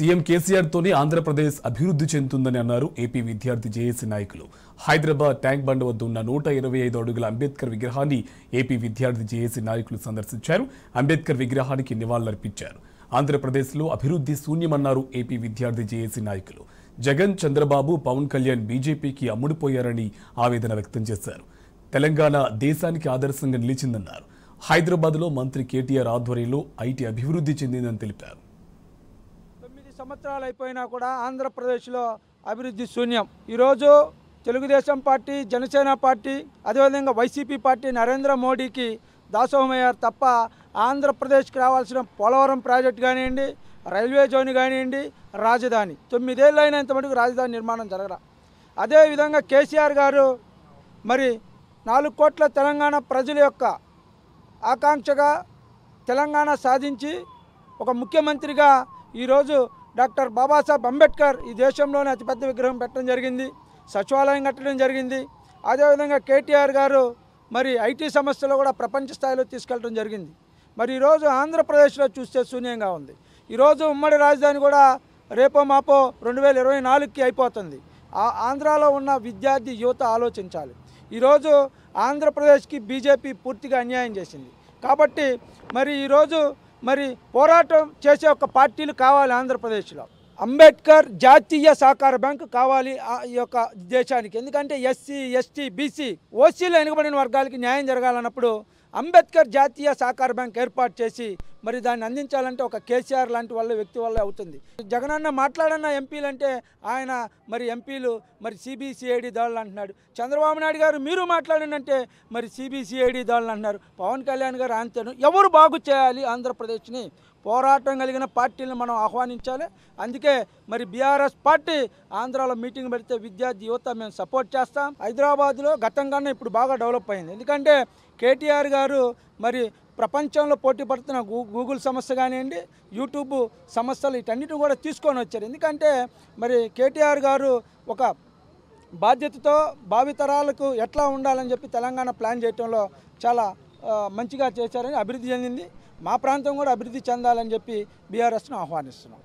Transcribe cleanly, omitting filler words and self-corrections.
CM KCR తోని ఆంధ్రప్రదేశ్ అభివృద్ధి చెందుతుందని అన్నారు ఏపీ విద్యార్థి జేఏసీ నాయకులు. హైదరాబాద్ ట్యాంక్ బండ్ వద్ద ఉన్న 125 అడుగుల అంబేద్కర్ విగ్రహాన్ని ఏపీ విద్యార్థి జేఏసీ నాయకులు సందర్శించారు. అంబేద్కర్ విగ్రహానికి నివాళులర్పించారు. ఆంధ్రప్రదేశ్ లో అభివృద్ధి శూన్యమన్నారు ఏపీ విద్యార్థి జేఏసీ నాయకులు. జగన్, చంద్రబాబు, పవన్ కళ్యాణ్ బీజేపీకి అమ్ముడుపోయారని ఆవేదన వ్యక్తం చేశారు. తెలంగాణ దేశానికి ఆదర్శంగా నిలిచిందన్నారు. హైదరాబాద్ లో మంత్రి కేటీఆర్ ఆధ్వర్యంలో ఐటీ అభివృద్ధి చెందిందని తెలిపారు. 9 సంవత్సరాలు అయిపోయినా కూడా ఆంధ్రప్రదేశ్లో అభివృద్ధి శూన్యం. ఈరోజు తెలుగుదేశం పార్టీ, జనసేన పార్టీ, అదేవిధంగా వైసీపీ పార్టీ నరేంద్ర మోడీకి దాసోహమయ్యారు తప్ప ఆంధ్రప్రదేశ్కి రావాల్సిన పోలవరం ప్రాజెక్టు కానివ్వండి, రైల్వే జోన్ కానివ్వండి, రాజధాని 9 ఏళ్ళు అయినా ఇంతమటుకు రాజధాని నిర్మాణం జరగరా. అదేవిధంగా కేసీఆర్ గారు మరి 4 కోట్ల తెలంగాణ ప్రజల యొక్క ఆకాంక్షగా తెలంగాణ సాధించి ఒక ముఖ్యమంత్రిగా ఈరోజు డాక్టర్ బాబాసాహెబ్ అంబేద్కర్ ఈ దేశంలోనే అతిపెద్ద విగ్రహం పెట్టడం జరిగింది, సచివాలయం కట్టడం జరిగింది. అదేవిధంగా కేటీఆర్ గారు మరి ఐటీ సంస్థలు కూడా ప్రపంచ స్థాయిలో తీసుకెళ్ళడం జరిగింది. మరి ఈరోజు ఆంధ్రప్రదేశ్లో చూస్తే శూన్యంగా ఉంది. ఈరోజు ఉమ్మడి రాజధాని కూడా రేపో మాపో 2024కి అయిపోతుంది. ఆంధ్రాలో ఉన్న విద్యార్థి యువత ఆలోచించాలి. ఈరోజు ఆంధ్రప్రదేశ్కి బీజేపీ పూర్తిగా అన్యాయం చేసింది కాబట్టి మరి ఈరోజు మరి పోరాటం చేసే ఒక పార్టీలు కావాలి. ఆంధ్రప్రదేశ్లో అంబేద్కర్ జాతీయ సహకార బ్యాంకు కావాలి ఈ యొక్క దేశానికి. ఎందుకంటే ఎస్సీ, ఎస్టీ, బీసీ, ఓసీలో వెనుకబడిన వర్గాలకి న్యాయం జరగాలన్నప్పుడు అంబేద్కర్ జాతీయ సహకార బ్యాంక్ ఏర్పాటు చేసి మరి దాన్ని అందించాలంటే ఒక కేసీఆర్ లాంటి వ్యక్తి వల్ల అవుతుంది. జగనన్న మాట్లాడన్న ఎంపీలు అంటే ఆయన మరి ఎంపీలు మరి సిబిసిఐడి దాడులు అంటున్నాడు. చంద్రబాబు నాయుడు గారు మీరు మాట్లాడినంటే మరి సిబిసిఐడి దాడులు అంటున్నారు. పవన్ కళ్యాణ్ గారు అంతేను. ఎవరు బాగు చేయాలి ఆంధ్రప్రదేశ్ని? పోరాటం కలిగిన పార్టీలను మనం ఆహ్వానించాలి. అందుకే మరి బీఆర్ఎస్ పార్టీ ఆంధ్రాలో మీటింగ్ పెడితే విద్యార్థి యువత మేము సపోర్ట్ చేస్తాం. హైదరాబాద్లో గతం కన్నా ఇప్పుడు బాగా డెవలప్ అయింది. ఎందుకంటే కేటీఆర్ గారు మరి ప్రపంచంలో పోటీ పడుతున్న గూగుల్ సంస్థ కానివ్వండి, యూట్యూబ్ సంస్థలు వీటన్నిటిని కూడా తీసుకొని వచ్చారు. ఎందుకంటే మరి కేటీఆర్ గారు ఒక బాధ్యతతో భావితరాలకు ఎట్లా ఉండాలని చెప్పి తెలంగాణ ప్లాన్ చేయడంలో చాలా మంచిగా చేశారని అభివృద్ధి చెందింది. మా ప్రాంతం కూడా అభివృద్ధి చెందాలని చెప్పి బీఆర్ఎస్ను ఆహ్వానిస్తున్నాం.